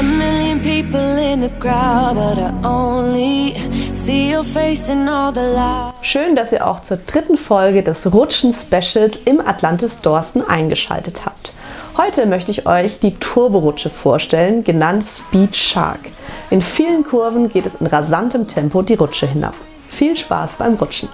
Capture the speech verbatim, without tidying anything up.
A million people in the crowd, but I only see your face in all the light. Schön, dass ihr auch zur dritten Folge des Rutschen-Specials im Atlantis Dorsten eingeschaltet habt. Heute möchte ich euch die Turborutsche vorstellen, genannt Speed Shark. In vielen Kurven geht es in rasantem Tempo die Rutsche hinab. Viel Spaß beim Rutschen!